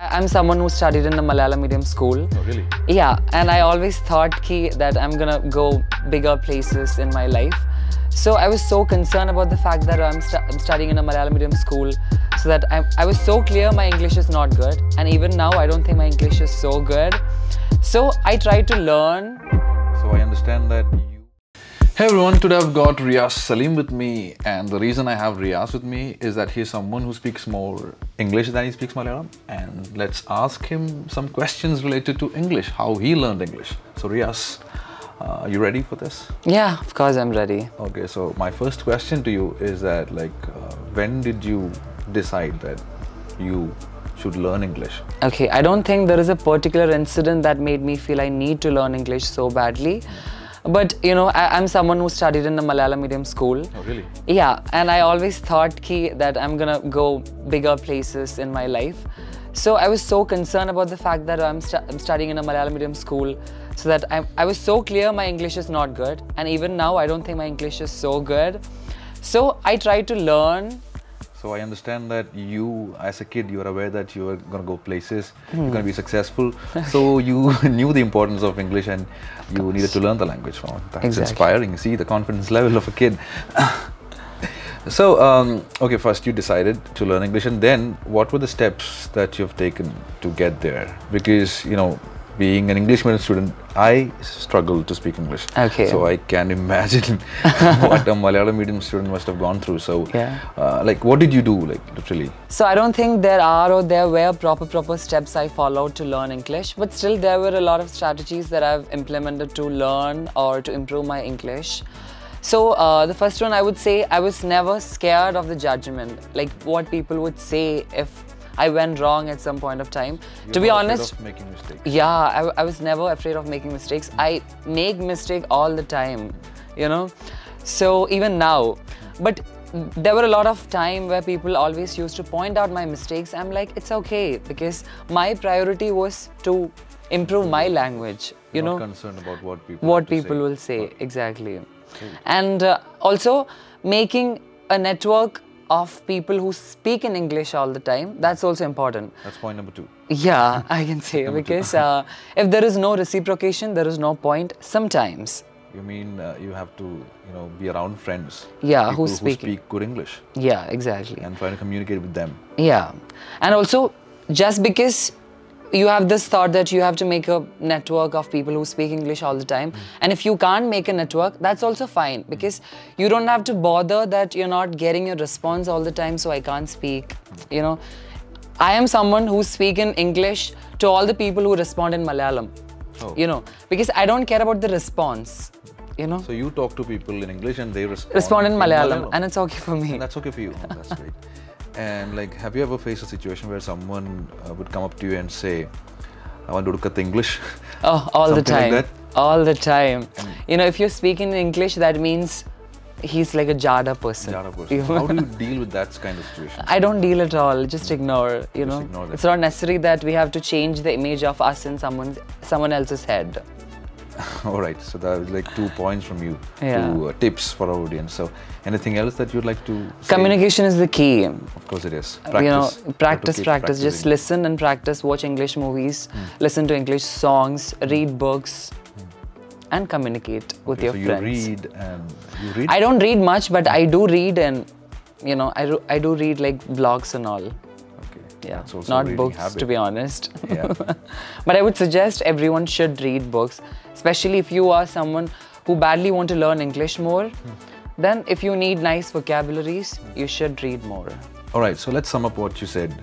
I'm someone who studied in the Malayalam medium school. Oh, really? Yeah, and I always thought that I'm gonna go bigger places in my life. So I was so concerned about the fact that I'm studying in a Malayalam medium school, so that I was so clear my English is not good, and even now I don't think my English is so good. So I tried to learn. So I understand that you... Hey everyone, today I've got Riyas Salim with me, and the reason I have Riyas with me is that he's someone who speaks more English than he speaks Malayalam, and let's ask him some questions related to English, how he learned English. So Riyas, are you ready for this? Yeah, of course I'm ready. Okay, so my first question to you is that, when did you decide that you should learn English? Okay, I don't think there is a particular incident that made me feel I need to learn English so badly. But you know, I'm someone who studied in the Malayalam medium school. Oh, really? Yeah, and I always thought that I'm gonna go bigger places in my life. So I was so concerned about the fact that I'm studying in a Malayalam medium school, so that I was so clear my English is not good, and even now I don't think my English is so good. So I tried to learn. So I understand that you, as a kid, you were aware that you were going to go places, you're going to be successful. So you knew the importance of English, and you needed to learn the language from it. That's exactly. Inspiring. See the confidence level of a kid. So, okay, first you decided to learn English, and then what were the steps that you've taken to get there? Because, you know, being an English medium student, I struggle to speak English. Okay. So I can imagine what a Malayalam medium student must have gone through. So, yeah. What did you do, literally? So I don't think there were proper steps I followed to learn English, but still there were a lot of strategies that I've implemented to learn or to improve my English. So the first one, I would say, I was never scared of the judgment, like what people would say if I went wrong at some point of time. To be honest, making mistakes. Yeah, I was never afraid of making mistakes. I make mistakes all the time, you know. So even now, but there were a lot of time where people always used to point out my mistakes. I'm like, it's okay, because my priority was to improve my language. You know, not concerned about what people will say. Exactly. Okay. And also making a network of people who speak in English all the time, that's also important. That's point number two. Yeah, I can say, because if there is no reciprocation, there is no point sometimes. You mean you have to, be around friends. Yeah, who speak good English. Yeah, exactly. And try to communicate with them. Yeah. And also, just because you have this thought that you have to make a network of people who speak English all the time, and if you can't make a network, that's also fine, because you don't have to bother that you're not getting your response all the time, so I can't speak, you know. I am someone who speaks in English to all the people who respond in Malayalam, you know, because I don't care about the response. You know? So you talk to people in English and they respond in Malayalam, and it's okay for me. And that's okay for you. Oh, that's great. And have you ever faced a situation where someone would come up to you and say, I want to look at the English? Oh, all the time. Like that? All the time. You know, if you're speaking in English, that means he's like a jada person. Jada person. How do you deal with that kind of situation? I don't deal at all. Just ignore, you know. Ignore that. It's not necessary that we have to change the image of us in someone else's head. Alright, so that was 2 points from you, yeah. Two tips for our audience. So anything else that you'd like to say? Communication is the key. Of course it is. Practice. You know, practice. Just listen and practice, watch English movies, listen to English songs, read books, and communicate with your friends. So you read? I don't read much, but I do read, and you know, I do read blogs and all. Yeah, not books habit. To be honest. Yeah. But I would suggest everyone should read books, especially if you are someone who badly want to learn English more, then if you need nice vocabularies, you should read more. Alright, so let's sum up what you said.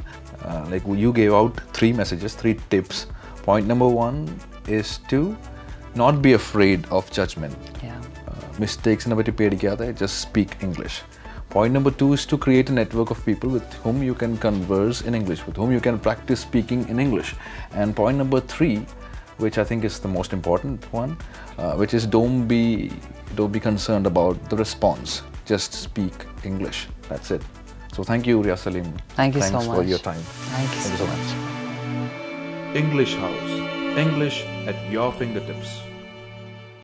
You gave out 3 messages, 3 tips. Point number 1 is to not be afraid of judgment. Yeah. Mistakes na bati pedikada, just speak English. Point number 2 is to create a network of people with whom you can converse in English, with whom you can practice speaking in English. And point number 3, which I think is the most important one, which is don't be concerned about the response. Just speak English. That's it. So thank you, Riyas Salim. Thanks so much. Thanks for your time. Thank you so much. English House. English at your fingertips.